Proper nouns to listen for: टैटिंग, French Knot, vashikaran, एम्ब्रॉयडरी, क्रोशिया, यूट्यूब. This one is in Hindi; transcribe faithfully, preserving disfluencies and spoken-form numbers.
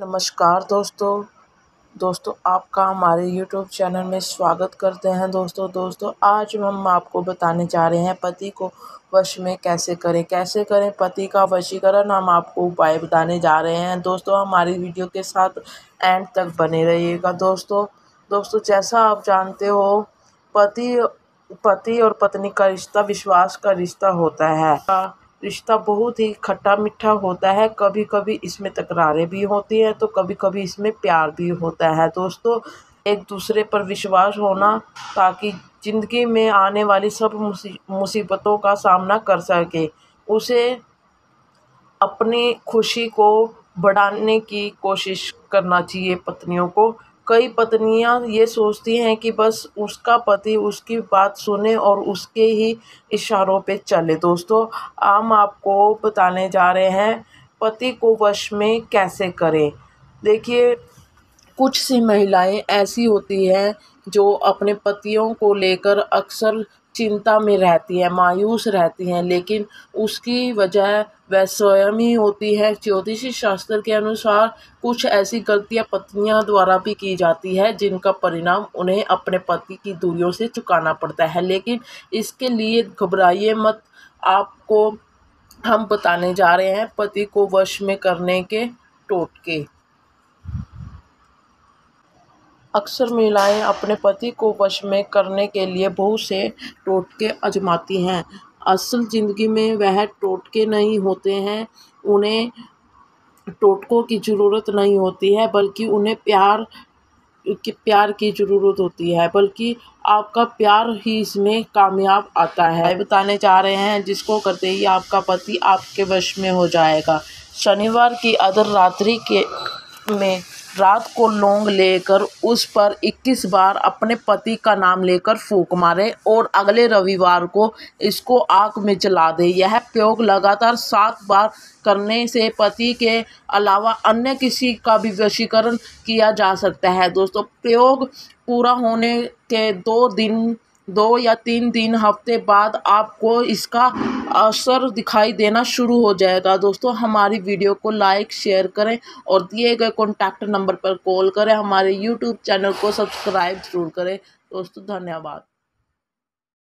नमस्कार दोस्तों दोस्तों आपका हमारे यूट्यूब चैनल में स्वागत करते हैं। दोस्तों दोस्तों आज हम आपको बताने जा रहे हैं पति को वश में कैसे करें कैसे करें पति का वशीकरण हम आपको उपाय बताने जा रहे हैं। दोस्तों हमारी वीडियो के साथ एंड तक बने रहिएगा। दोस्तों दोस्तों जैसा आप जानते हो पति पति और पत्नी का रिश्ता विश्वास का रिश्ता होता है। रिश्ता बहुत ही खट्टा मीठा होता है। कभी कभी इसमें तकरारें भी होती हैं तो कभी कभी इसमें प्यार भी होता है। दोस्तों एक दूसरे पर विश्वास होना ताकि ज़िंदगी में आने वाली सब मुसीबतों का सामना कर सके, उसे अपनी खुशी को बढ़ाने की कोशिश करना चाहिए पत्नियों को। कई पत्नियां ये सोचती हैं कि बस उसका पति उसकी बात सुने और उसके ही इशारों पे चले। दोस्तों हम आपको बताने जा रहे हैं पति को वश में कैसे करें। देखिए कुछ सी महिलाएं ऐसी होती हैं जो अपने पतियों को लेकर अक्सर चिंता में रहती हैं, मायूस रहती हैं, लेकिन उसकी वजह वह स्वयं ही होती है। ज्योतिषी शास्त्र के अनुसार कुछ ऐसी गलतियां पत्नियां द्वारा भी की जाती है जिनका परिणाम उन्हें अपने पति की दूरियों से चुकाना पड़ता है। लेकिन इसके लिए घबराइए मत, आपको हम बताने जा रहे हैं पति को वश में करने के टोटके। अक्सर महिलाएं अपने पति को वश में करने के लिए बहुत से टोटके आजमाती हैं। असल ज़िंदगी में वह टोटके नहीं होते हैं, उन्हें टोटकों की ज़रूरत नहीं होती है, बल्कि उन्हें प्यार कि प्यार की ज़रूरत होती है, बल्कि आपका प्यार ही इसमें कामयाब आता है। बताने जा रहे हैं जिसको करते ही आपका पति आपके वश में हो जाएगा। शनिवार की अधर रात्रि के में रात को लौंग लेकर उस पर इक्कीस बार अपने पति का नाम लेकर फूंक मारें और अगले रविवार को इसको आग में जला दें। यह प्रयोग लगातार सात बार करने से पति के अलावा अन्य किसी का भी वशीकरण किया जा सकता है। दोस्तों प्रयोग पूरा होने के दो दिन दो या तीन तीन हफ्ते बाद आपको इसका असर दिखाई देना शुरू हो जाएगा। दोस्तों हमारी वीडियो को लाइक शेयर करें और दिए गए कॉन्टैक्ट नंबर पर कॉल करें। हमारे यूट्यूब चैनल को सब्सक्राइब जरूर करें। दोस्तों धन्यवाद।